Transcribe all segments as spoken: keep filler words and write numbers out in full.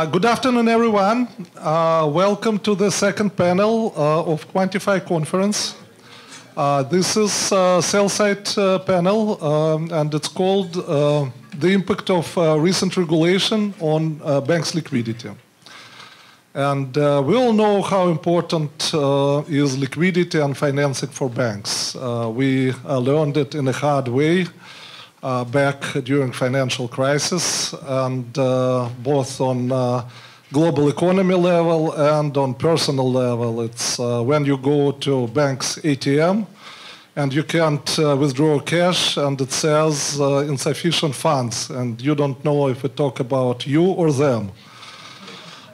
Uh, good afternoon, everyone. Uh, welcome to the second panel uh, of Quantify Conference. Uh, this is a sell-side uh, panel, um, and it's called uh, The Impact of uh, Recent Regulation on uh, Banks' Liquidity. And uh, we all know how important uh, is liquidity and financing for banks. Uh, we uh, learned it in a hard way uh, back during financial crisis, and uh, both on uh, global economy level and on personal level. It's uh, when you go to bank's A T M and you can't uh, withdraw cash, and it says uh, insufficient funds, and you don't know if we talk about you or them.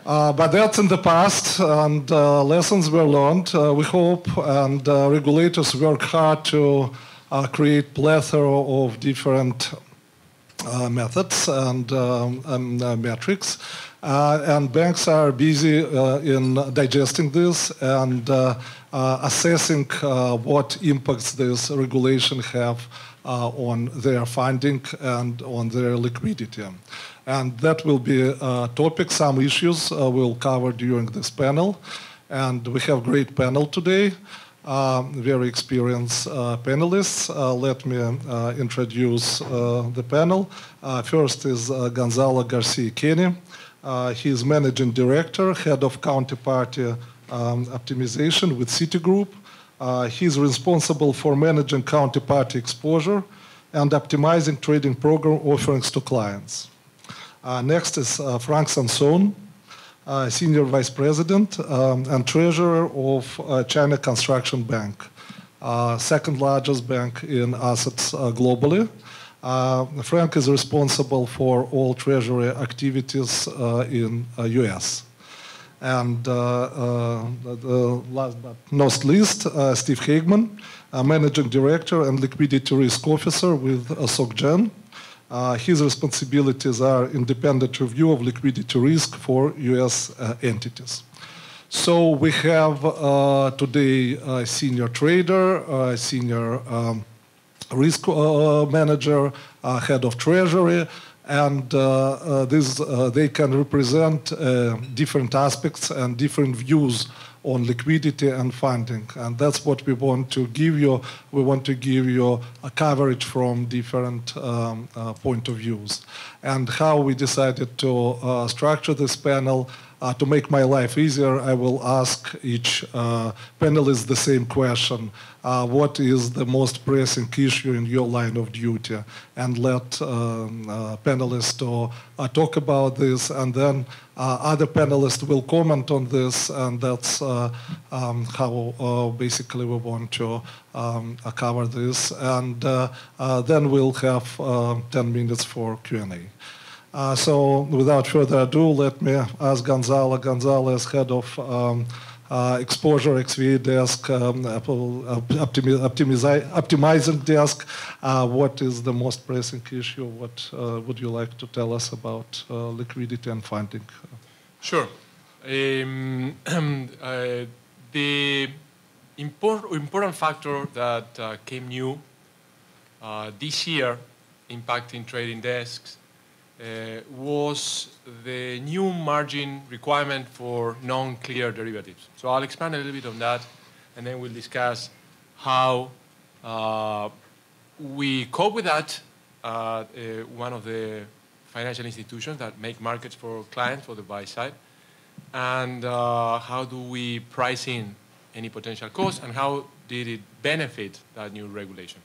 Uh, but that's in the past, and uh, lessons were learned, uh, we hope, and uh, regulators work hard to uh, create plethora of different uh, methods and, um, and uh, metrics, uh, and banks are busy uh, in digesting this and uh, uh, assessing uh, what impacts this regulation have uh, on their funding and on their liquidity. And that will be a topic. Some issues uh, we'll cover during this panel. And we have a great panel today, uh, very experienced uh, panelists. Uh, let me uh, introduce uh, the panel. Uh, first is uh, Gonzalo Garcia-Kenny. Uh, he is Managing Director, Head of Counterparty um, Optimization with Citigroup. Uh, he is responsible for managing counterparty exposure and optimizing trading program offerings to clients. Uh, next is uh, Frank Sansone, uh, Senior Vice President um, and Treasurer of uh, China Construction Bank, uh, second largest bank in assets uh, globally. Uh, Frank is responsible for all treasury activities uh, in uh, U S. And uh, uh, the last but not least, uh, Steve Hageman, uh, Managing Director and Liquidity Risk Officer with uh, SocGen. Uh, his responsibilities are independent review of liquidity risk for U S uh, entities. So we have uh, today a senior trader, a senior um, risk uh, manager, a head of treasury, and uh, uh, this, uh, they can represent uh, different aspects and different views on liquidity and funding, and that's what we want to give you. We want to give you a coverage from different um, uh, point of views. And how we decided to uh, structure this panel, uh, to make my life easier, I will ask each uh, panelist the same question. Uh, what is the most pressing issue in your line of duty? And let um, uh, panelists to, uh, talk about this, and then Uh, other panelists will comment on this, and that's uh, um, how uh, basically we want to um, uh, cover this. And uh, uh, then we'll have uh, ten minutes for Q and A. Uh, so without further ado, let me ask Gonzalo. Gonzalo is head of um, uh, exposure X V A desk, um, op optimi optimizing desk. Uh, what is the most pressing issue? What uh, would you like to tell us about uh, liquidity and funding? Sure. Um, uh, the import, important factor that uh, came new uh, this year impacting trading desks uh, was the new margin requirement for non-clear derivatives. So I'll expand a little bit on that, and then we'll discuss how uh, we cope with that. Uh, uh, one of the financial institutions that make markets for clients, for the buy side, and uh, how do we price in any potential cost, and how did it benefit that new regulation?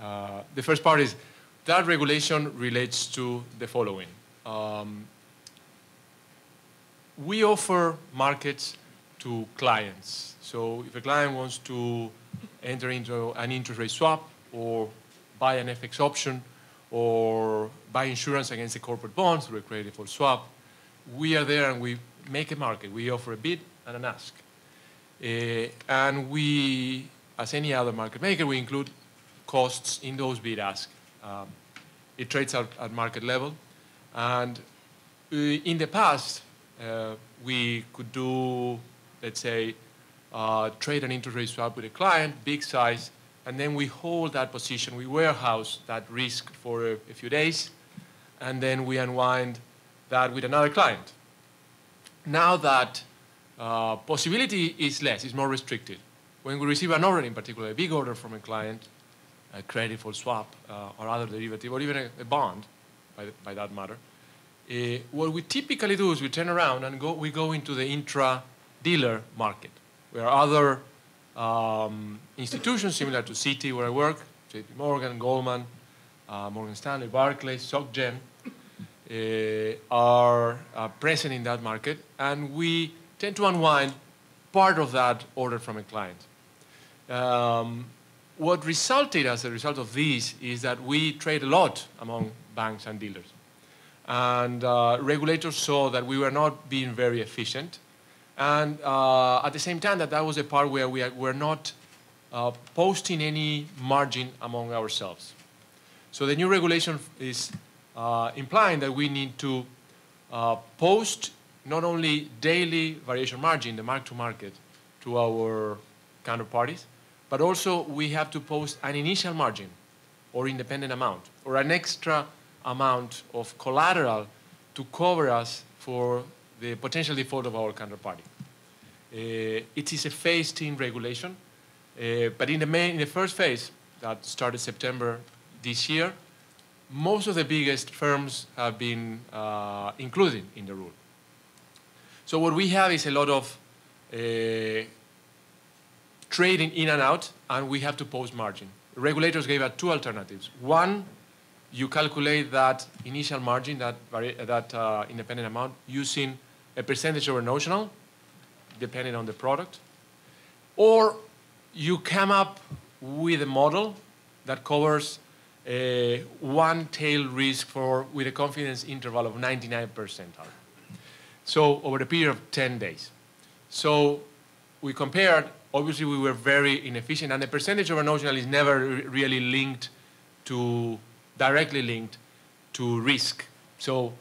Uh, the first part is that regulation relates to the following. Um, we offer markets to clients. So if a client wants to enter into an interest rate swap or buy an F X option, or buy insurance against the corporate bonds through a credit default swap, we are there and we make a market. We offer a bid and an ask. Uh, and we, as any other market maker, we include costs in those bid ask. Um, it trades at, at market level. And uh, in the past, uh, we could do, let's say, uh, trade an interest rate swap with a client, big size, and then we hold that position, we warehouse that risk for a, a few days, and then we unwind that with another client. now that uh, possibility is less, it's more restricted. When we receive an order, in particular a big order from a client, a credit or swap uh, or other derivative, or even a, a bond, by, the, by that matter, uh, what we typically do is we turn around and go, we go into the intra-dealer market, where other um, institutions similar to Citi, where I work, J P Morgan, Goldman, uh, Morgan Stanley, Barclays, SocGen, uh, are uh, present in that market, and we tend to unwind part of that order from a client. Um, what resulted as a result of this is that we trade a lot among banks and dealers. And uh, regulators saw that we were not being very efficient. And uh, at the same time, that that was a part where we were not uh, posting any margin among ourselves. So the new regulation is uh, implying that we need to uh, post not only daily variation margin, the mark-to-market, to our counterparties, but also we have to post an initial margin or independent amount or an extra amount of collateral to cover us for the potential default of our counterparty. Uh, it is a phased-in regulation, uh, but in the, main, in the first phase that started September this year, most of the biggest firms have been uh, included in the rule. So what we have is a lot of uh, trading in and out, and we have to post margin. Regulators gave us two alternatives. One, you calculate that initial margin, that, that uh, independent amount, using a percentage over notional, depending on the product. Or you come up with a model that covers a one tail risk for, with a confidence interval of ninety-nine percent. So over a period of ten days. So we compared, obviously we were very inefficient, and the percentage over notional is never really linked to, directly linked to risk. So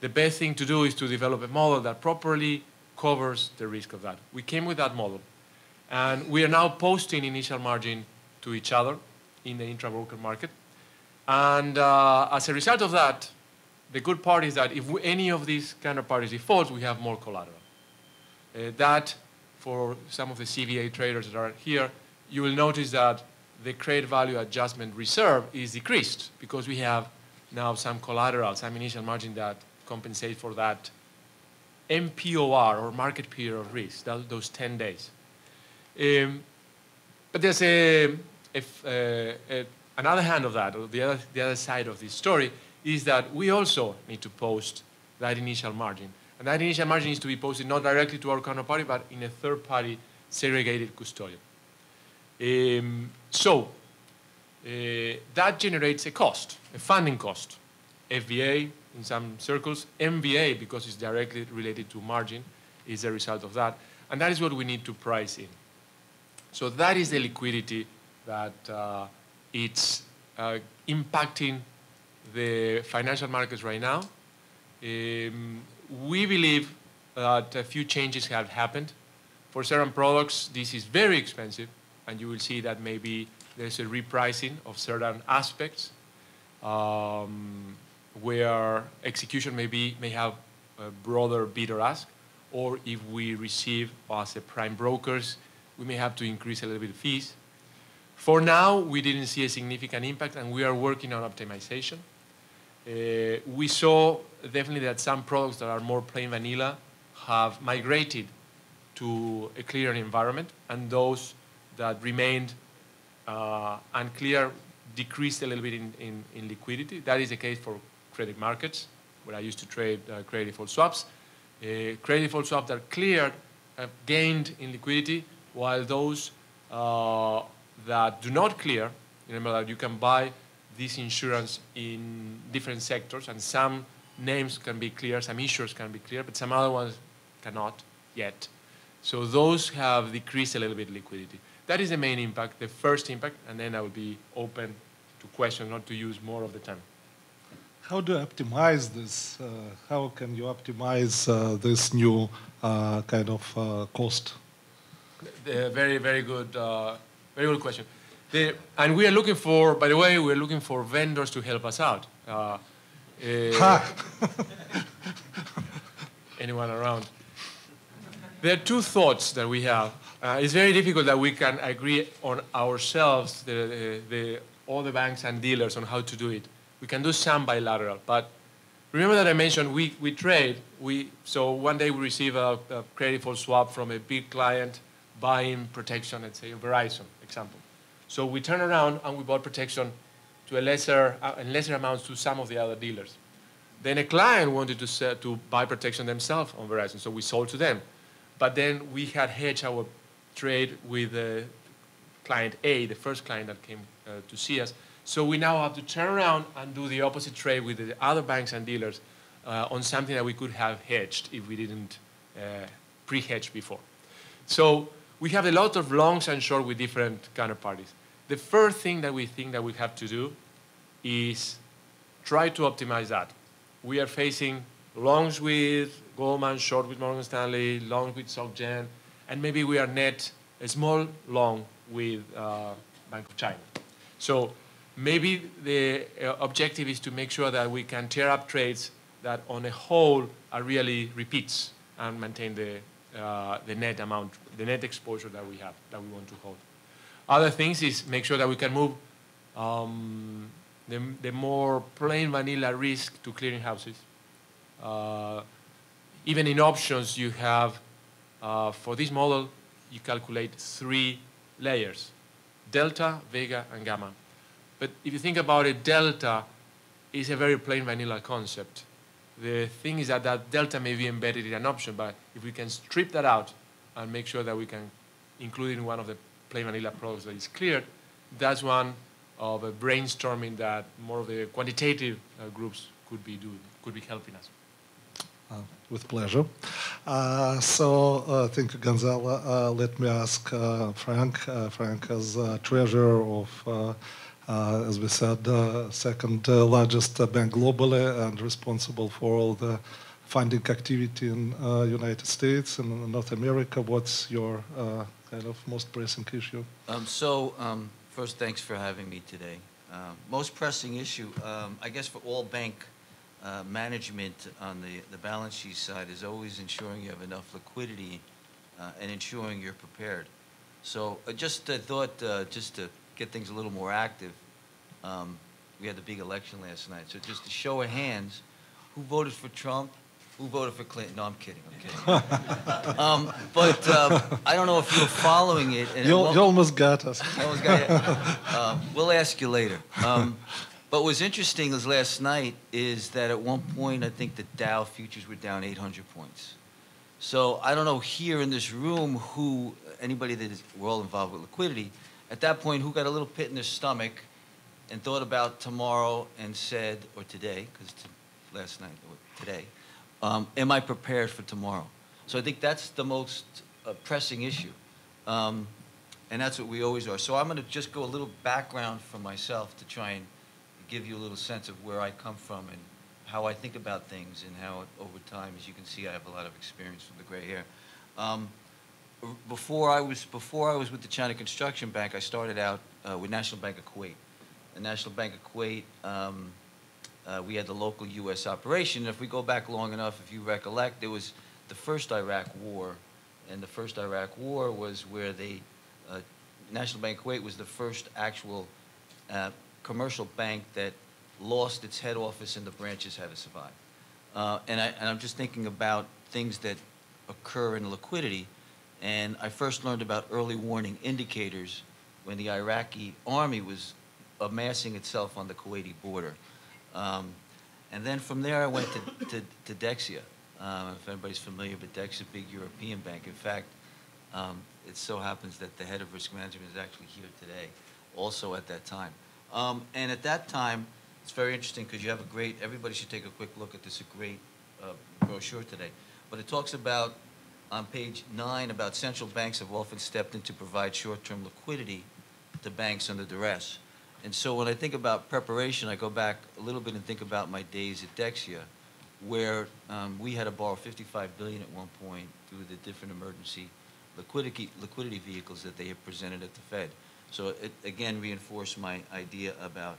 the best thing to do is to develop a model that properly covers the risk of that. We came with that model, and we are now posting initial margin to each other in the intra-broker market. And uh, as a result of that, the good part is that if we, any of these counterparties defaults, we have more collateral. Uh, that, for some of the C V A traders that are here, you will notice that the credit value adjustment reserve is decreased because we have now some collateral, some initial margin that compensates for that M P O R, or market period of risk, that, those ten days. Um, but there's a, if, uh, a, another hand of that, or the other, the other side of this story, is that we also need to post that initial margin. And that initial margin needs to be posted not directly to our counterparty, but in a third-party segregated custodian. Um, so uh, that generates a cost, a funding cost. F V A, in some circles, M V A, because it's directly related to margin, is a result of that. And that is what we need to price in. So that is the liquidity that uh, it's uh, impacting the financial markets right now. Um, we believe that a few changes have happened. For certain products, this is very expensive, and you will see that maybe there's a repricing of certain aspects um, where execution may, be, may have a broader bid or ask, or if we receive as a prime brokers, we may have to increase a little bit of fees. For now, we didn't see a significant impact, and we are working on optimization. Uh, we saw definitely that some products that are more plain vanilla have migrated to a clearer environment, and those that remained uh, unclear decreased a little bit in, in, in liquidity. That is the case for credit markets, where I used to trade uh, credit default swaps. Uh, credit default swaps that cleared have gained in liquidity, while those uh, that do not clear, remember that you can buy this insurance in different sectors, and some names can be clear, some issuers can be clear, but some other ones cannot yet. So those have decreased a little bit liquidity. That is the main impact, the first impact, and then I will be open to questions, not to use more of the time. How do you optimize this? Uh, how can you optimize uh, this new uh, kind of uh, cost? The very, very good, uh, very good question. The, and we are looking for, by the way, we're looking for vendors to help us out. Uh, uh, Anyone around? There are two thoughts that we have. Uh, it's very difficult that we can agree on ourselves, the, the, the, all the banks and dealers, on how to do it. We can do some bilateral, but remember that I mentioned we, we trade. We, so one day we receive a, a credit for swap from a big client buying protection, let's say Verizon, example. So we turn around and we bought protection to a lesser, uh, lesser amounts to some of the other dealers. Then a client wanted to, sell, to buy protection themselves on Verizon, so we sold to them. But then we had hedged our trade with uh, client A, the first client that came uh, to see us. So we now have to turn around and do the opposite trade with the other banks and dealers uh, on something that we could have hedged if we didn't uh, pre-hedge before. So we have a lot of longs and shorts with different counterparties. The first thing that we think that we have to do is try to optimize that. We are facing longs with Goldman, short with Morgan Stanley, long with SocGen, and maybe we are net a small long with uh, Bank of China. So maybe the uh, objective is to make sure that we can tear up trades that on a whole are really repeats and maintain the, uh, the net amount, the net exposure that we have, that we want to hold. Other things is make sure that we can move um, the, the more plain vanilla risk to clearing houses. Uh, Even in options, you have, uh, for this model, you calculate three layers, delta, vega, and gamma. But if you think about it, delta is a very plain vanilla concept. The thing is that that delta may be embedded in an option, but if we can strip that out and make sure that we can include it in one of the plain vanilla products that is cleared, that's one of a brainstorming that more of the quantitative uh, groups could be doing, could be helping us. Uh, with pleasure. Uh, so uh, thank you, Gonzalo. Uh, let me ask uh, Frank. Uh, Frank is uh, treasurer of, uh, uh, as we said, uh, second uh, largest uh, bank globally and responsible for all the funding activity in uh, United States and North America. What's your uh, kind of most pressing issue? Um, so um, first, thanks for having me today. Uh, most pressing issue, um, I guess, for all bank Uh, management on the, the balance sheet side is always ensuring you have enough liquidity uh, and ensuring you're prepared. So uh, just I thought, uh, just to get things a little more active, um, we had the big election last night. So just a show of hands, who voted for Trump? Who voted for Clinton? No, I'm kidding. I'm kidding. um, but uh, I don't know if you're following it. And you, it you almost got us. I almost got it. Uh, we'll ask you later. Um, What was interesting is last night is that at one point, I think the Dow futures were down eight hundred points. So I don't know here in this room who, anybody that is, we're all involved with liquidity, at that point who got a little pit in their stomach and thought about tomorrow and said, or today, because last night, or today, um, am I prepared for tomorrow? So I think that's the most uh, pressing issue. Um, and that's what we always are. So I'm gonna just go a little background for myself to try and give you a little sense of where I come from and how I think about things and how over time, as you can see, I have a lot of experience from the gray hair. Um, before, I was, before I was with the China Construction Bank, I started out uh, with National Bank of Kuwait. The National Bank of Kuwait, um, uh, we had the local U S operation. And if we go back long enough, if you recollect, there was the first Iraq war. And the first Iraq war was where the uh, National Bank of Kuwait was the first actual uh, commercial bank that lost its head office and the branches had to survive. Uh, and, I, and I'm just thinking about things that occur in liquidity. And I first learned about early warning indicators when the Iraqi army was amassing itself on the Kuwaiti border. Um, and then from there, I went to, to, to Dexia. Um, if anybody's familiar with Dexia, big European bank. In fact, um, it so happens that the head of risk management is actually here today, also at that time. Um, and at that time, it's very interesting because you have a great, everybody should take a quick look at this, a great uh, brochure today. But it talks about, on page nine, about central banks have often stepped in to provide short-term liquidity to banks under duress. And so when I think about preparation, I go back a little bit and think about my days at Dexia, where um, we had to borrow fifty-five billion dollars at one point through the different emergency liquidity, liquidity vehicles that they had presented at the Fed. So it, again, reinforced my idea about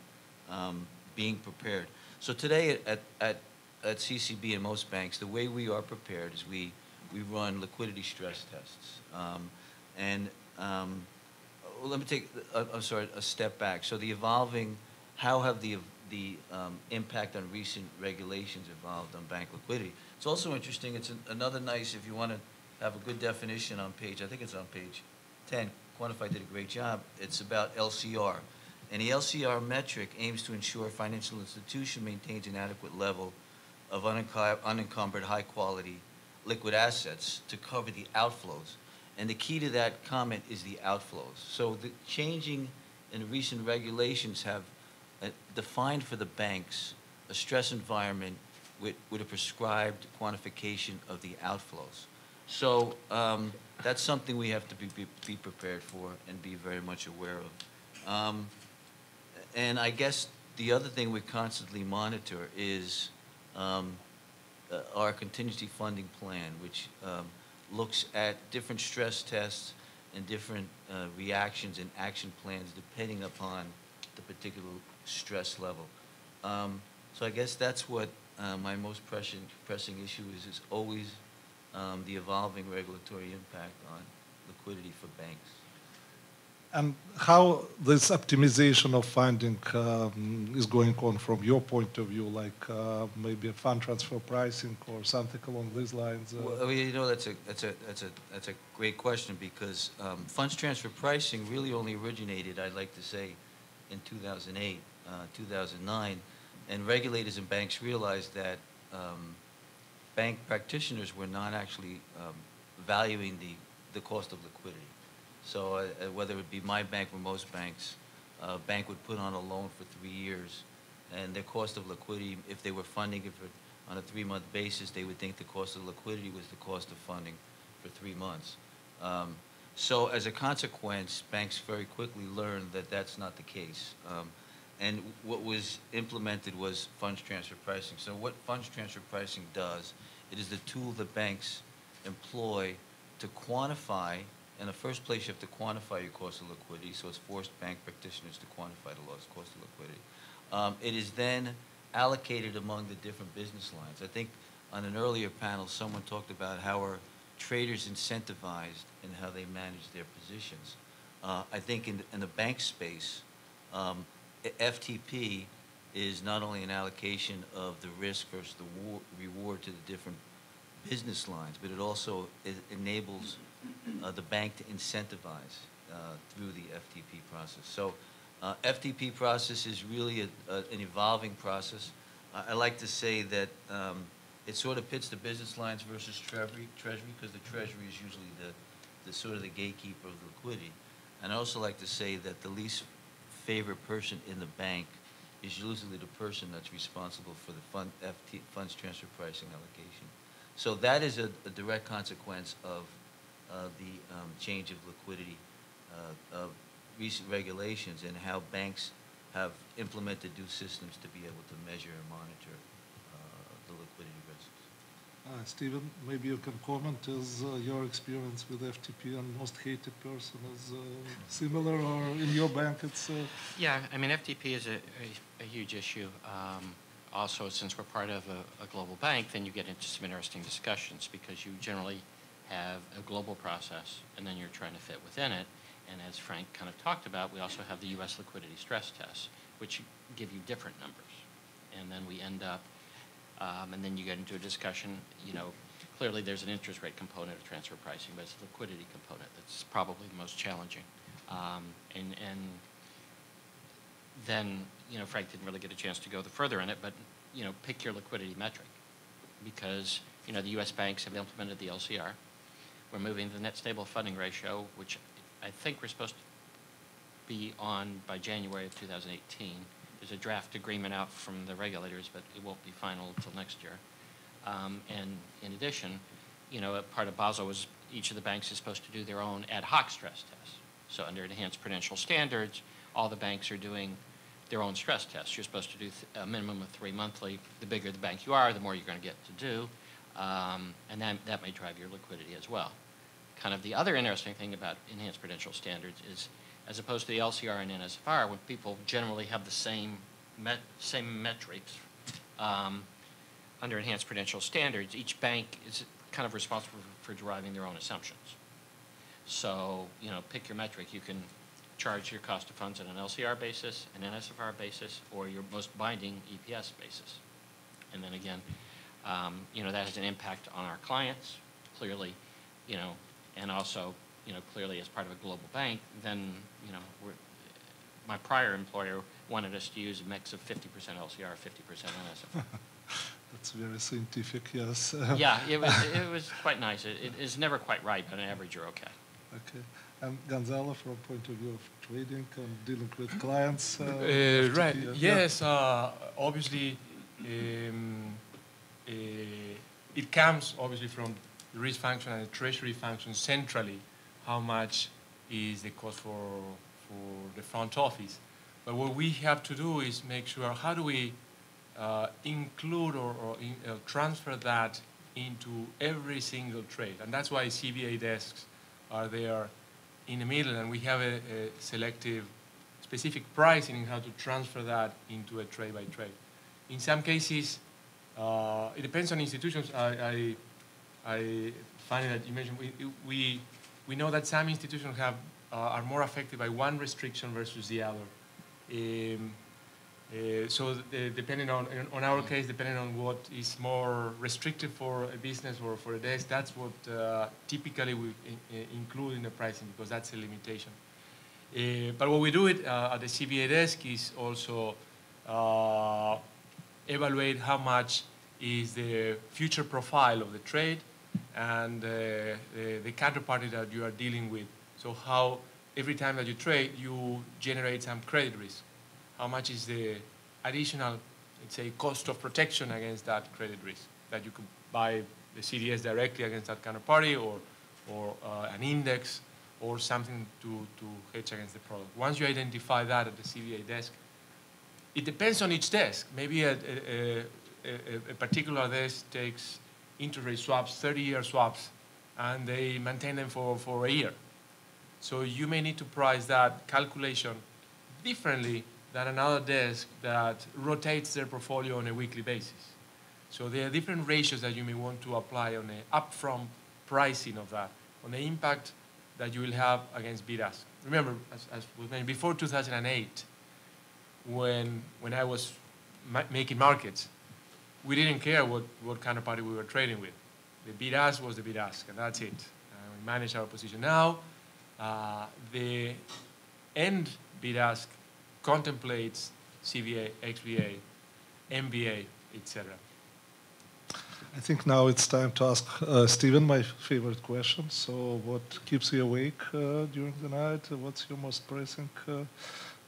um, being prepared. So today at, at, at C C B and most banks, the way we are prepared is we we run liquidity stress tests. Um, and um, let me take, uh, I'm sorry, a step back. So the evolving, how have the, the um, impact on recent regulations evolved on bank liquidity? It's also interesting, it's an, another nice, if you want to have a good definition on page, I think it's on page ten, Quantify did a great job, it's about L C R. And the L C R metric aims to ensure a financial institution maintains an adequate level of unencumbered, high-quality liquid assets to cover the outflows. And the key to that comment is the outflows. So the changing and recent regulations have uh, defined for the banks a stress environment with, with a prescribed quantification of the outflows. So um, that's something we have to be, be, be prepared for and be very much aware of. Um, and I guess the other thing we constantly monitor is Um, uh, our contingency funding plan, which um, looks at different stress tests and different uh, reactions and action plans depending upon the particular stress level. Um, so I guess that's what uh, my most pressing, pressing issue is, is always um, the evolving regulatory impact on liquidity for banks. And how this optimization of funding um, is going on from your point of view, like uh, maybe a fund transfer pricing or something along these lines? Uh. Well, you know, that's a that's a that's a that's a great question, because um, funds transfer pricing really only originated, I'd like to say, in two thousand eight, uh, two thousand nine, and regulators and banks realized that um, bank practitioners were not actually um, valuing the the cost of liquidity. So uh, whether it be my bank or most banks, a uh, bank would put on a loan for three years, and their cost of liquidity, if they were funding it for, on a three-month basis, they would think the cost of liquidity was the cost of funding for three months. Um, so as a consequence, banks very quickly learned that that's not the case. Um, and what was implemented was funds transfer pricing. So what funds transfer pricing does, it is the tool that banks employ to quantify. In the first place, you have to quantify your cost of liquidity, so it's forced bank practitioners to quantify the lost cost of liquidity. Um, it is then allocated among the different business lines. I think on an earlier panel, someone talked about how are traders incentivized and how they manage their positions. Uh, I think in the, in the bank space, um, F T P is not only an allocation of the risk versus the reward to the different business lines, but it also it enables Uh, the bank to incentivize uh, through the F T P process. So uh, F T P process is really a, a, an evolving process. Uh, I like to say that um, it sort of pits the business lines versus treasury, treasury, because the treasury is usually the, the sort of the gatekeeper of liquidity. And I also like to say that the least favored person in the bank is usually the person that's responsible for the fund, F T, funds transfer pricing allocation. So that is a, a direct consequence of Uh, the um, change of liquidity uh, of recent regulations and how banks have implemented new systems to be able to measure and monitor uh, the liquidity risks. Uh, Stephen, maybe you can comment, is uh, your experience with F T P and most hated person is uh, similar, or in your bank it's... Uh yeah, I mean, F T P is a, a, a huge issue. Um, also, since we're part of a, a global bank, then you get into some interesting discussions, because you generally have a global process, and then you're trying to fit within it. And as Frank kind of talked about, we also have the U S liquidity stress tests, which give you different numbers. And then we end up, um, and then you get into a discussion, you know, clearly there's an interest rate component of transfer pricing, but it's the liquidity component that's probably the most challenging. Um, and, and then, you know, Frank didn't really get a chance to go the further in it, but, you know, pick your liquidity metric, because, you know, the U S banks have implemented the L C R. We're moving to the net stable funding ratio, which I think we're supposed to be on by January of two thousand eighteen. There's a draft agreement out from the regulators, but it won't be final until next year. Um, and in addition, you know, a part of Basel was each of the banks is supposed to do their own ad hoc stress tests. So under enhanced prudential standards, all the banks are doing their own stress tests. You're supposed to do a minimum of three monthly. The bigger the bank you are, the more you're going to get to do. Um, and that, that may drive your liquidity as well. Kind of the other interesting thing about enhanced prudential standards is, as opposed to the L C R and N S F R, when people generally have the same met, same metrics, um, under enhanced prudential standards, each bank is kind of responsible for, for deriving their own assumptions. So, you know, pick your metric. You can charge your cost of funds on an L C R basis, an N S F R basis, or your most binding E P S basis. And then again, um, you know, that has an impact on our clients, clearly, you know, and also, you know, clearly as part of a global bank, then, you know, we're, my prior employer wanted us to use a mix of fifty percent L C R, fifty percent N S F R. That's very scientific, yes. Yeah, it was, it was quite nice. It, it is never quite right, but on average, you're okay. Okay. And Gonzalo, from the point of view of trading and dealing with clients? Uh, uh, right, yeah. yes. Uh, obviously, um, uh, it comes, obviously, from the risk function and the treasury function centrally, how much is the cost for, for the front office. But what we have to do is make sure how do we Uh, include or, or in, uh, transfer that into every single trade. And that's why C V A desks are there in the middle, and we have a, a selective, specific pricing in how to transfer that into a trade by trade. In some cases, uh, it depends on institutions. I, I, I find that you mentioned, we, we, we know that some institutions have, uh, are more affected by one restriction versus the other. Um, Uh, so the, depending on, on our case, depending on what is more restrictive for a business or for a desk, that's what uh, typically we in, uh, include in the pricing, because that's a limitation. Uh, but what we do it uh, at the C V A desk is also uh, evaluate how much is the future profile of the trade and uh, the, the counterparty that you are dealing with. So how every time that you trade, you generate some credit risk. How much is the additional, let's say, cost of protection against that credit risk, that you could buy the C D S directly against that kind of party, or, or uh, an index, or something to, to hedge against the product. Once you identify that at the C V A desk, it depends on each desk. Maybe a, a, a, a particular desk takes interest rate swaps, thirty-year swaps, and they maintain them for, for a year. So you may need to price that calculation differently than another desk that rotates their portfolio on a weekly basis. So there are different ratios that you may want to apply on the upfront pricing of that, on the impact that you will have against bid-ask. Remember, as, as we mentioned, before two thousand eight, when, when I was ma making markets, we didn't care what, what kind of party we were trading with. The bid-ask was the bid-ask, and that's it. Uh, we manage our position. Now, uh, the end bid-ask contemplates C V A, X V A, M V A, et cetera. I think now it's time to ask uh, Stephen my favorite question. So, what keeps you awake uh, during the night? What's your most pressing uh,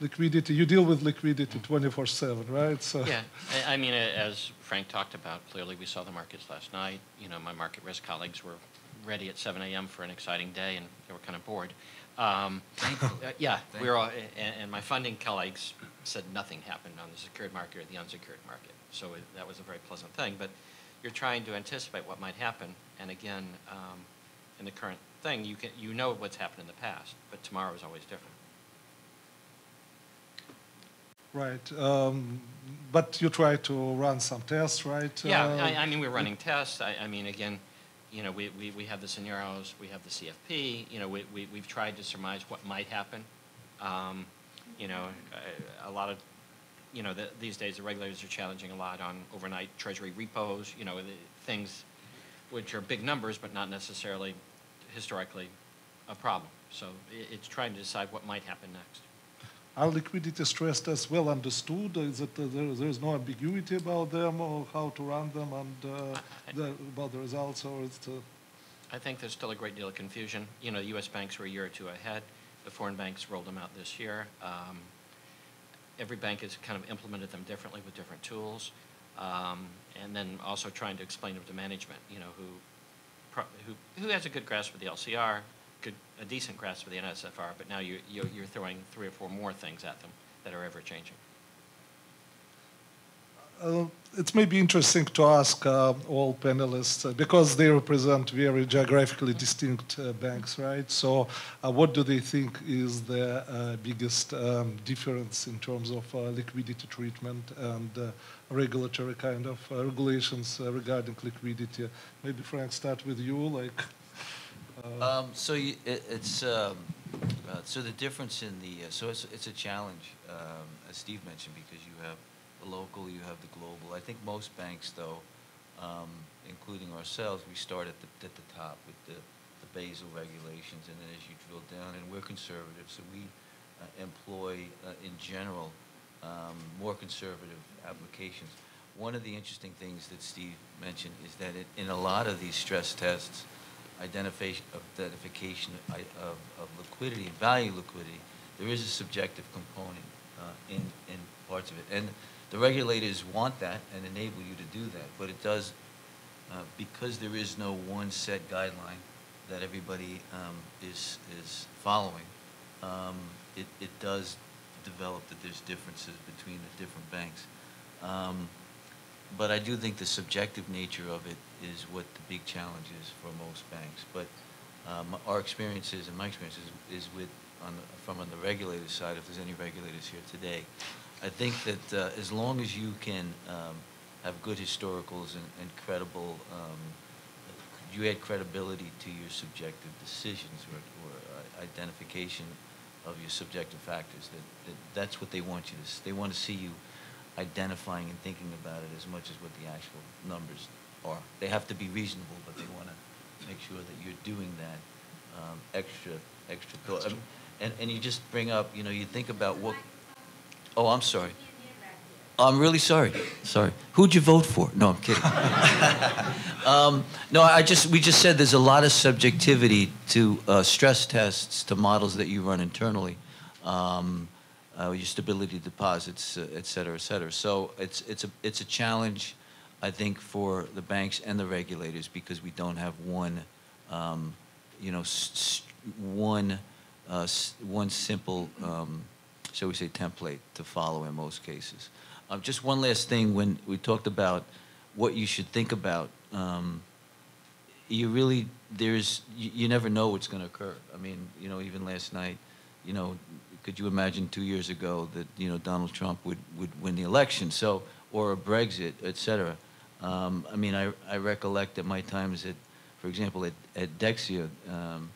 liquidity? You deal with liquidity twenty-four seven, right? So yeah, I, I mean, as Frank talked about, clearly we saw the markets last night. You know, my market risk colleagues were ready at seven A M for an exciting day, and they were kind of bored. Um, uh, yeah, we were all, and, and my funding colleagues said nothing happened on the secured market or the unsecured market. So it, that was a very pleasant thing. But you're trying to anticipate what might happen. And again, um, in the current thing, you can you know what's happened in the past, but tomorrow is always different. Right, um, but you try to run some tests, right? Yeah, uh, I, I mean we're running tests. I, I mean again. You know, we, we, we have the scenarios, we have the C F P, you know, we, we, we've tried to surmise what might happen. Um, you know, a, a lot of, you know, the, these days the regulators are challenging a lot on overnight treasury repos, you know, the things which are big numbers but not necessarily historically a problem. So it, it's trying to decide what might happen next. Are liquidity stress tests well understood? Is it, uh, there, there is no ambiguity about them or how to run them and uh, I, the, about the results? Or it's, uh, I think there's still a great deal of confusion. You know, U S banks were a year or two ahead. The foreign banks rolled them out this year. Um, every bank has kind of implemented them differently with different tools. Um, and then also trying to explain them to management, you know, who, pro who, who has a good grasp of the L C R, Good, a decent grasp of the N S F R, but now you, you, you're throwing three or four more things at them that are ever-changing. Uh, it may be interesting to ask uh, all panelists, uh, because they represent very geographically distinct uh, banks, right? So uh, what do they think is the uh, biggest um, difference in terms of uh, liquidity treatment and uh, regulatory kind of uh, regulations uh, regarding liquidity? Maybe, Frank, start with you. Like, uh, um, so you, it, it's um, uh, so the difference in the uh, so it's it's a challenge, um, as Steve mentioned, because you have the local, you have the global. I think most banks, though, um, including ourselves, we start at the, at the top with the, the Basel regulations, and then as you drill down, and we're conservative, so we uh, employ, uh, in general, um, more conservative applications. One of the interesting things that Steve mentioned is that it, in a lot of these stress tests, identification, identification of, of liquidity, value liquidity, there is a subjective component uh, in, in parts of it. And the regulators want that and enable you to do that, but it does, uh, because there is no one set guideline that everybody um, is, is following, um, it, it does develop that there's differences between the different banks. Um, but I do think the subjective nature of it is what the big challenge is for most banks. But um, our experiences, and my experiences, is with, on the, from on the regulator side, if there's any regulators here today, I think that uh, as long as you can um, have good historicals and, and credible, um, you add credibility to your subjective decisions or, or uh, identification of your subjective factors, that, that that's what they want you to see. They want to see you identifying and thinking about it as much as what the actual numbers are. They have to be reasonable, but they want to make sure that you're doing that um, extra, extra thought. I mean, and, and you just bring up, you know, you think about what... Oh, I'm sorry. I'm really sorry. Sorry. Who'd you vote for? No, I'm kidding. um, no, I just we just said there's a lot of subjectivity to uh, stress tests, to models that you run internally, um, uh, your stability deposits, uh, et cetera, et cetera. So it's it's a it's a challenge, I think, for the banks and the regulators, because we don't have one, um, you know, s one uh, s one simple. Um, shall we say, template to follow in most cases. Um, just one last thing, when we talked about what you should think about, um, you really, there's, you, you never know what's going to occur. I mean, you know, even last night, you know, could you imagine two years ago that, you know, Donald Trump would, would win the election, so, or a Brexit, et cetera. Um, I mean, I, I recollect at my times at, for example, at, at Dexia, um,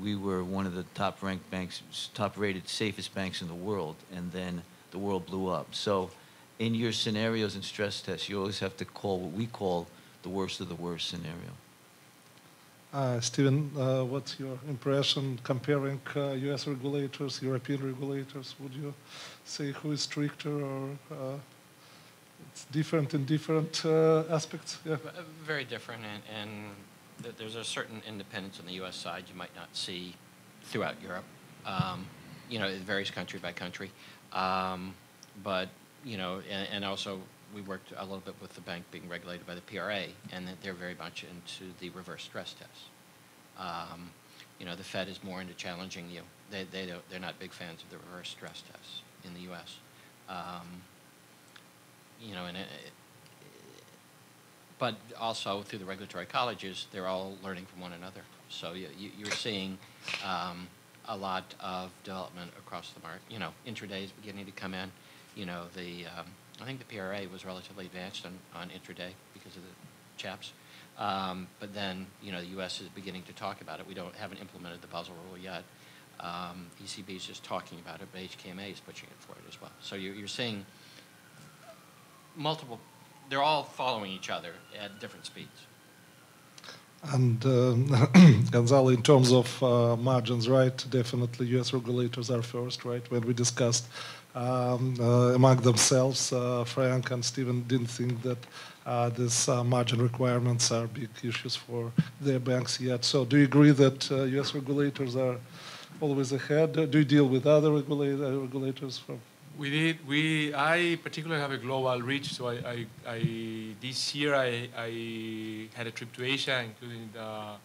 we were one of the top-ranked banks, top-rated, safest banks in the world, and then the world blew up. So in your scenarios and stress tests, you always have to call what we call the worst of the worst scenario. Uh, Stephen, uh, what's your impression comparing uh, U S regulators, European regulators? Would you say who is stricter, or uh, it's different in different uh, aspects? Yeah. Very different, and... and that there's a certain independence on the U S side you might not see throughout Europe. Um, you know, it varies country by country. Um, but, you know, and, and also we worked a little bit with the bank being regulated by the P R A, and that they're very much into the reverse stress test. Um, you know, the Fed is more into challenging you. They, they don't, they're not big fans of the reverse stress tests in the U S. Um, you know, and it, but also through the regulatory colleges, they're all learning from one another. So you, you, you're seeing um, a lot of development across the market. You know, intraday is beginning to come in. You know, the um, I think the P R A was relatively advanced on, on intraday because of the chaps. Um, but then, you know, the U S is beginning to talk about it. We don't haven't implemented the Basel rule yet. Um, E C B is just talking about it, but H K M A is pushing it forward as well. So you're, you're seeing multiple. They're all following each other at different speeds. And uh, Gonzalo, in terms of uh, margins, right? Definitely, U S regulators are first, right? When we discussed um, uh, among themselves, uh, Frank and Stephen didn't think that uh, these uh, margin requirements are big issues for their banks yet. So, do you agree that uh, U S regulators are always ahead? Do you deal with other regulator regulators from? We did. We. I particularly have a global reach, so I. I, I this year, I, I had a trip to Asia, including the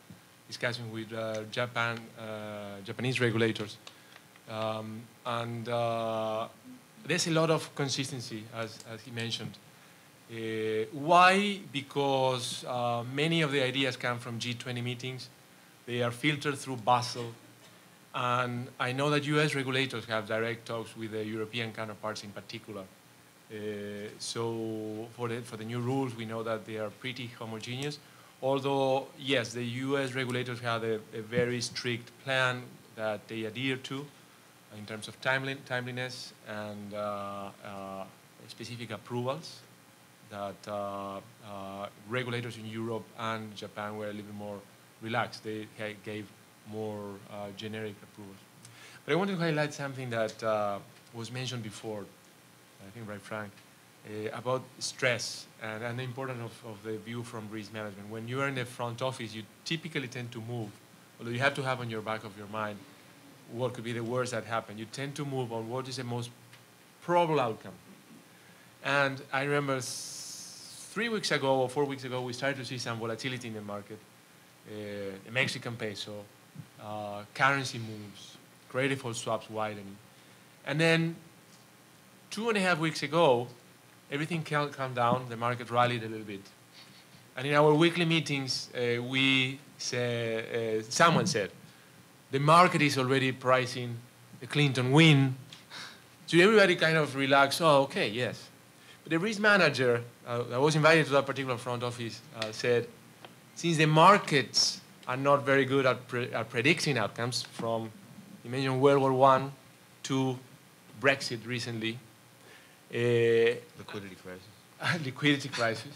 discussion with uh, Japan, uh, Japanese regulators, um, and uh, there's a lot of consistency, as as he mentioned. Uh, why? Because uh, many of the ideas come from G twenty meetings. They are filtered through Basel. And I know that U S regulators have direct talks with their European counterparts in particular. Uh, so for the, for the new rules, we know that they are pretty homogeneous. Although, yes, the U S regulators have a, a very strict plan that they adhere to in terms of timely, timeliness and uh, uh, specific approvals that uh, uh, regulators in Europe and Japan were a little more relaxed. They gave more uh, generic approvals. But I wanted to highlight something that uh, was mentioned before, I think by Frank, uh, about stress and, and the importance of, of the view from risk management. When you are in the front office, you typically tend to move, although you have to have on your back of your mind what could be the worst that happened. You tend to move on what is the most probable outcome. And I remember three weeks ago or four weeks ago, we started to see some volatility in the market. Uh, the Mexican peso, uh, currency moves, credit default swaps widening. And then two and a half weeks ago, everything calmed down, the market rallied a little bit. And in our weekly meetings, uh, we say, uh, someone said, the market is already pricing the Clinton win. So everybody kind of relaxed, oh, okay, yes. But the risk manager uh, that was invited to that particular front office uh, said, since the markets are not very good at, pre at predicting outcomes from, you mentioned World War One to Brexit recently. Uh, liquidity crisis. liquidity crisis.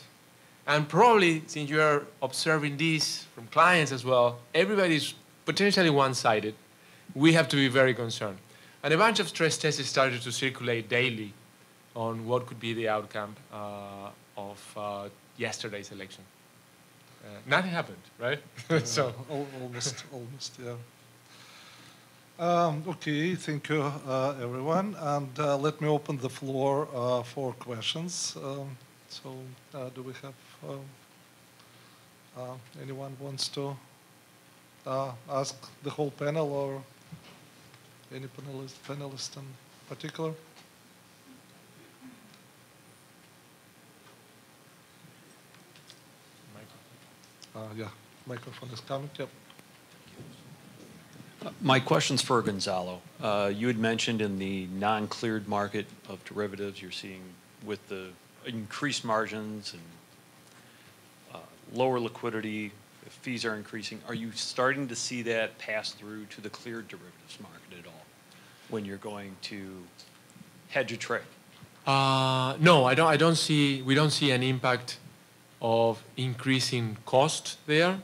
And probably, since you're observing this from clients as well, everybody's potentially one-sided. We have to be very concerned. And a bunch of stress tests started to circulate daily on what could be the outcome uh, of uh, yesterday's election. Uh, nothing happened, right? uh, so almost, almost, yeah. Um, okay, thank you, uh, everyone. And uh, let me open the floor uh, for questions. Um, so uh, do we have, uh, uh, anyone wants to uh, ask the whole panel or any panelist, panelist in particular? Uh, yeah, microphone is coming. Yep. My question's for Gonzalo. Uh, you had mentioned in the non-cleared market of derivatives, you're seeing with the increased margins and uh, lower liquidity, if fees are increasing. Are you starting to see that pass through to the cleared derivatives market at all when you're going to hedge a trade? Uh, no, I don't. I don't see. We don't see an impact of increasing cost there,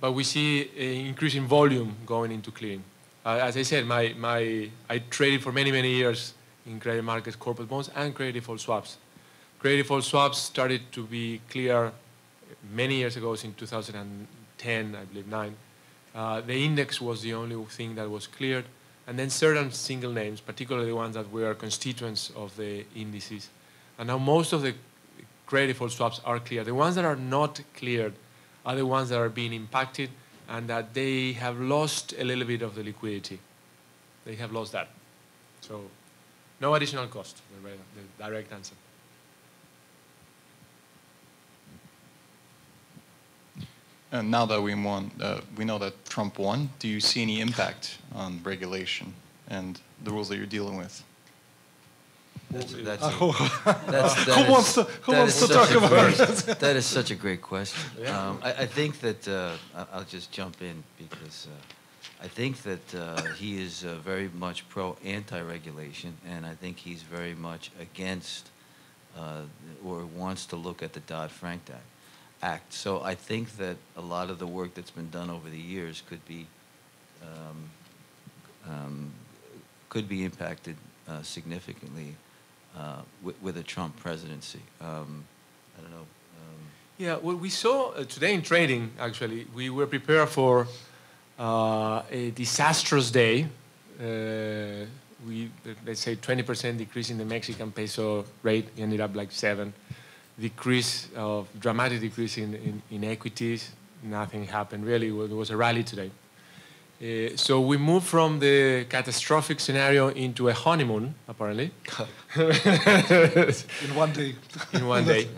but we see an increasing volume going into clearing. Uh, as I said, my, my, I traded for many, many years in credit markets, corporate bonds, and credit default swaps. Credit default swaps started to be clear many years ago, in two thousand ten, I believe, nine. Uh, the index was the only thing that was cleared, and then certain single names, particularly the ones that were constituents of the indices. And now most of the credit default swaps are cleared. The ones that are not cleared are the ones that are being impacted and that they have lost a little bit of the liquidity. They have lost that. So no additional cost, the direct answer. And now that we, won, uh, we know that Trump won, do you see any impact on regulation and the rules that you're dealing with? That's, that's a, that's, that who is, wants to, who wants to talk about it? That is such a great question. Yeah. Um, I, I think that uh, I'll just jump in because uh, I think that uh, he is uh, very much pro-anti-regulation, and I think he's very much against uh, or wants to look at the Dodd-Frank Act. So I think that a lot of the work that's been done over the years could be um, um, could be impacted uh, significantly. Uh, with, with a Trump presidency. Um, I don't know. Um. Yeah, well, we saw uh, today in trading, actually, we were prepared for uh, a disastrous day. Uh, we, let's say, twenty percent decrease in the Mexican peso rate, ended up like seven. Decrease of, dramatic decrease in, in, in equities, nothing happened, really. There was a rally today. Uh, so we moved from the catastrophic scenario into a honeymoon, apparently. In one day. In one day.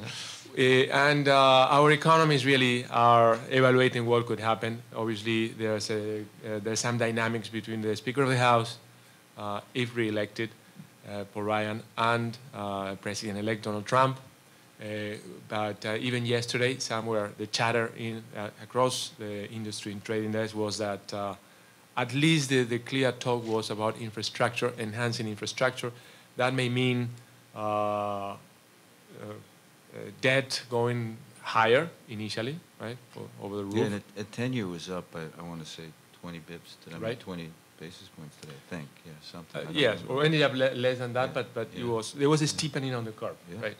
Uh, and uh, our economies really are evaluating what could happen. Obviously, there's, a, uh, there's some dynamics between the Speaker of the House, uh, if re-elected, uh, Paul Ryan, and uh, President-elect Donald Trump. Uh, but uh, even yesterday, somewhere, the chatter in, uh, across the industry and trading desk was that uh, at least the, the clear talk was about infrastructure, enhancing infrastructure. That may mean uh, uh, uh, debt going higher initially, right, for, over the roof. Yeah, and at ten-year was up, I, I want to say, twenty bips, today, right? I mean, twenty basis points today, I think, yeah, something. Uh, yes, remember. Or ended up le less than that, yeah. but, but yeah. it was, there was a steepening on the curve, yeah. right?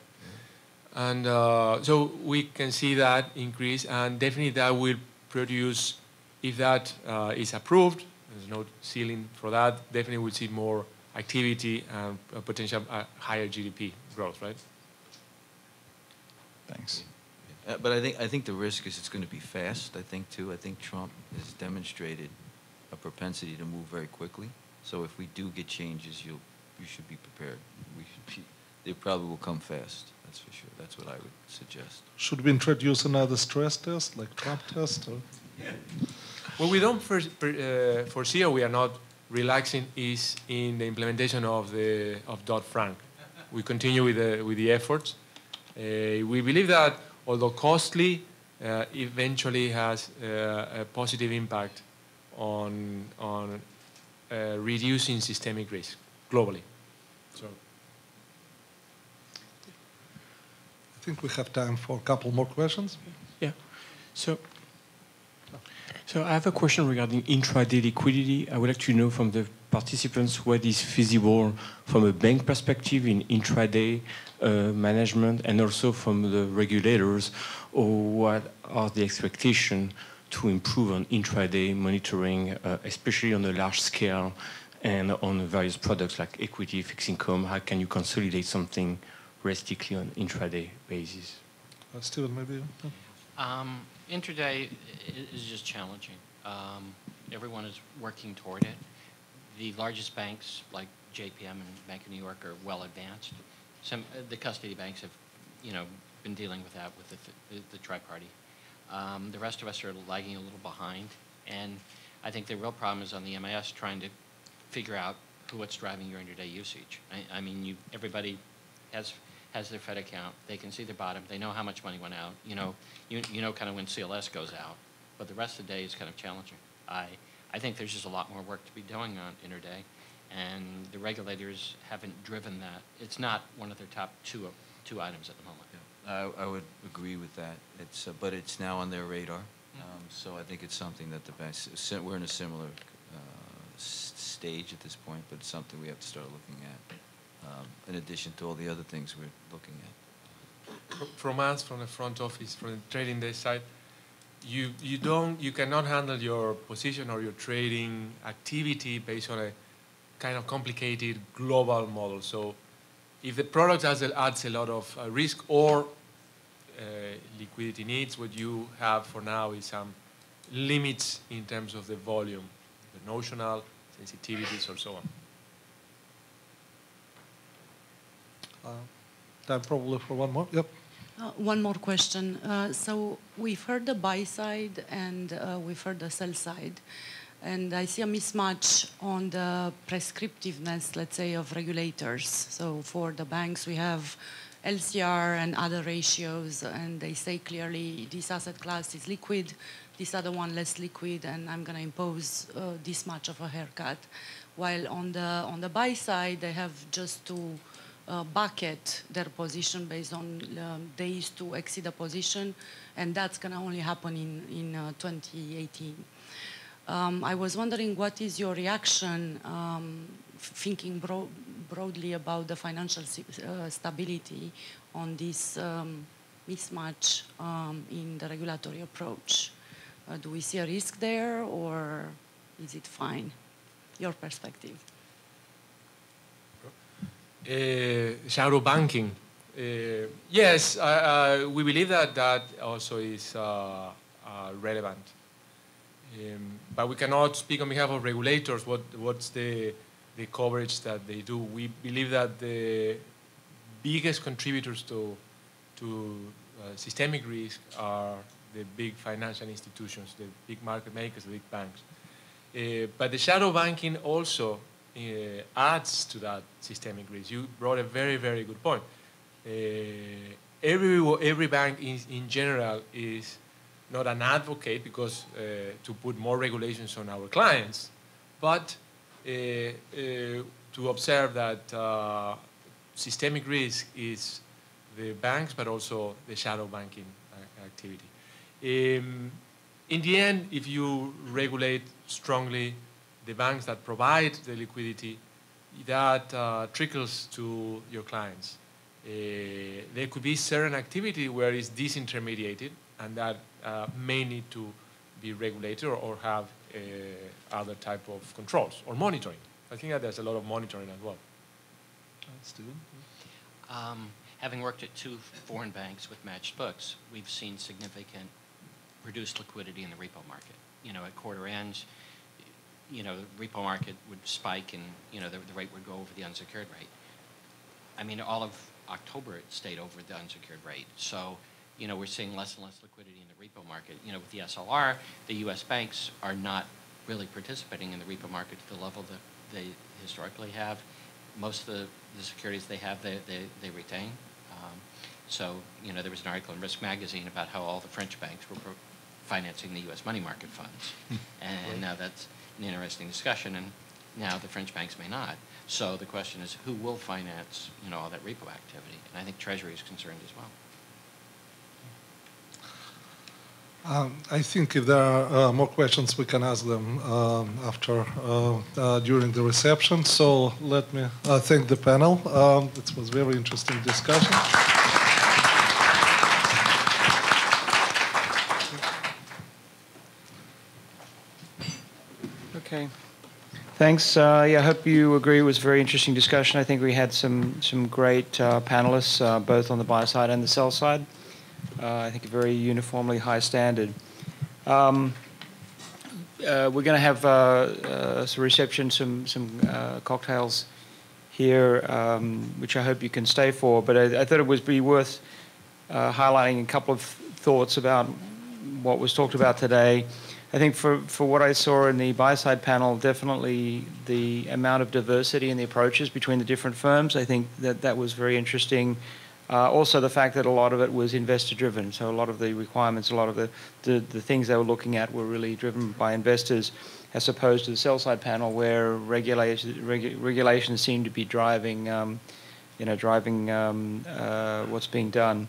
And uh, so we can see that increase, and definitely that will produce, if that uh, is approved, there's no ceiling for that, definitely we'll see more activity and uh, potential uh, higher G D P growth, right? Thanks. Uh, but I think, I think the risk is it's going to be fast, I think, too. I think Trump has demonstrated a propensity to move very quickly. So if we do get changes, you'll, you should be prepared. We should be, they probably will come fast. That's for sure. That's what I would suggest. Should we introduce another stress test, like Trump test? Or? Yeah. Well, we don't for, uh, foresee, or we are not relaxing, is in the implementation of the of Dodd-Frank. We continue with the with the efforts. Uh, we believe that, although costly, uh, eventually has uh, a positive impact on on uh, reducing systemic risk globally. So. I think we have time for a couple more questions. Yeah. So, so I have a question regarding intraday liquidity. I would like to know from the participants what is feasible from a bank perspective in intraday uh, management, and also from the regulators, or what are the expectations to improve on intraday monitoring, uh, especially on a large scale and on various products like equity, fixed income. How can you consolidate something realistically on intraday basis? Uh, Steven, maybe? Um, intraday is just challenging. Um, everyone is working toward it. The largest banks, like J P M and Bank of New York, are well advanced. Some uh, the custody banks have, you know, been dealing with that with the, th the, the tri-party. Um, the rest of us are lagging a little behind, and I think the real problem is on the M I S trying to figure out who, what's driving your intraday usage. I, I mean, you everybody has. has their Fed account, they can see the bottom, they know how much money went out, you know, you, you know kind of when C L S goes out, but the rest of the day is kind of challenging. I, I think there's just a lot more work to be doing on intraday, and the regulators haven't driven that. It's not one of their top two, two items at the moment. Yeah. I, I would agree with that, it's, uh, but it's now on their radar, mm-hmm. um, so I think it's something that the banks, we're in a similar uh, stage at this point, but it's something we have to start looking at. Um, in addition to all the other things we're looking at. From us, from the front office, from the trading desk side, you, you, don't, you cannot handle your position or your trading activity based on a kind of complicated global model. So if the product has, adds a lot of uh, risk or uh, liquidity needs, what you have for now is some limits in terms of the volume, the notional, sensitivities, or so on. Uh, time probably for one more. Yep. Uh, one more question. Uh, so we've heard the buy side and uh, we've heard the sell side, and I see a mismatch on the prescriptiveness, let's say, of regulators. So for the banks, we have L C R and other ratios, and they say clearly this asset class is liquid, this other one less liquid, and I'm going to impose uh, this much of a haircut. While on the on the buy side, they have just to Uh, bucket their position based on um, days to exit a position, and that's going to only happen in, in uh, twenty eighteen. Um, I was wondering what is your reaction, um, thinking bro broadly about the financial uh, stability on this um, mismatch um, in the regulatory approach. Uh, do we see a risk there, or is it fine? Your perspective. Uh, shadow banking. Uh, yes, uh, uh, we believe that that also is uh, uh, relevant. Uh, Um, but we cannot speak on behalf of regulators what, what's the, the coverage that they do. We believe that the biggest contributors to, to uh, systemic risk are the big financial institutions, the big market makers, the big banks. Uh, but the shadow banking also uh, adds to that systemic risk. You brought a very, very good point. Uh, every, every bank is, in general is not an advocate because uh, to put more regulations on our clients, but uh, uh, to observe that uh, systemic risk is the banks, but also the shadow banking activity. Um, in the end, if you regulate strongly the banks that provide the liquidity, that uh, trickles to your clients. Uh, there could be certain activity where it's disintermediated and that uh, may need to be regulated or, or have uh, other type of controls or monitoring. I think that there's a lot of monitoring as well. Steven? Um, having worked at two foreign banks with matched books, we've seen significant reduced liquidity in the repo market. You know, at quarter ends, you know, the repo market would spike and, you know, the, the rate would go over the unsecured rate. I mean, all of October it stayed over the unsecured rate. So, you know, we're seeing less and less liquidity in the repo market. You know, with the S L R, the U S banks are not really participating in the repo market to the level that they historically have. Most of the, the securities they have, they, they, they retain. Um, so, you know, there was an article in Risk Magazine about how all the French banks were pro financing the U S money market funds. And now that's an interesting discussion, and now the French banks may not. So the question is, who will finance, you know, all that repo activity? And I think Treasury is concerned as well. Um, I think if there are uh, more questions, we can ask them um, after, uh, uh, during the reception. So let me uh, thank the panel. Um, it was a very interesting discussion. Okay. Thanks. Uh, yeah, I hope you agree. It was a very interesting discussion. I think we had some, some great uh, panelists, uh, both on the buy side and the sell side. Uh, I think a very uniformly high standard. Um, uh, we're going to have uh, uh, some reception, some, some uh, cocktails here, um, which I hope you can stay for. But I, I thought it would be worth uh, highlighting a couple of thoughts about what was talked about today. I think for, for what I saw in the buy-side panel, definitely the amount of diversity in the approaches between the different firms, I think that that was very interesting. Uh, also, the fact that a lot of it was investor-driven, so a lot of the requirements, a lot of the, the, the things they were looking at were really driven by investors, as opposed to the sell-side panel, where regulations regu regulations seem to be driving, um, you know, driving um, uh, what's being done.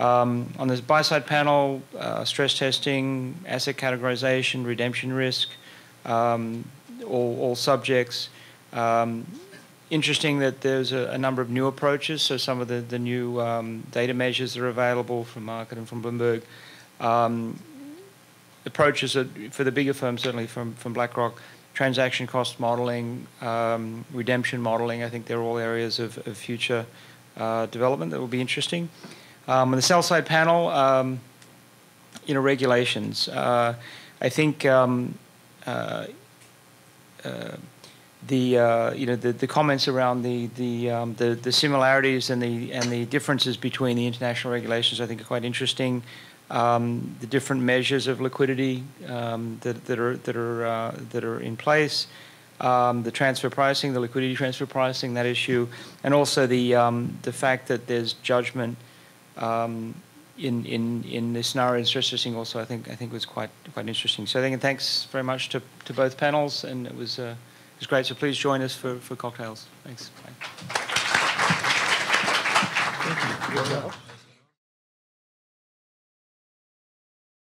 Um, on this buy-side panel, uh, stress testing, asset categorization, redemption risk, um, all, all subjects. Um, Interesting that there's a, a number of new approaches, so some of the, the new um, data measures that are available from Market and from Bloomberg. Um, approaches that, for the bigger firms, certainly from, from BlackRock, transaction cost modeling, um, redemption modeling, I think they're all areas of, of future uh, development that will be interesting. Um, on the sell-side panel, um, you know, regulations. Uh, I think um, uh, uh, The uh, you know the, the comments around the the, um, the the similarities and the and the differences between the international regulations I think are quite interesting. Um, the different measures of liquidity um, that that are that are uh, that are in place, um, the transfer pricing, the liquidity transfer pricing, that issue, and also the um, the fact that there's judgment um, in in in the scenario and stress testing. Also, I think I think was quite quite interesting. So I think thanks very much to to both panels, and it was. Uh, It's great, so please join us for, for cocktails. Thanks. Thank you.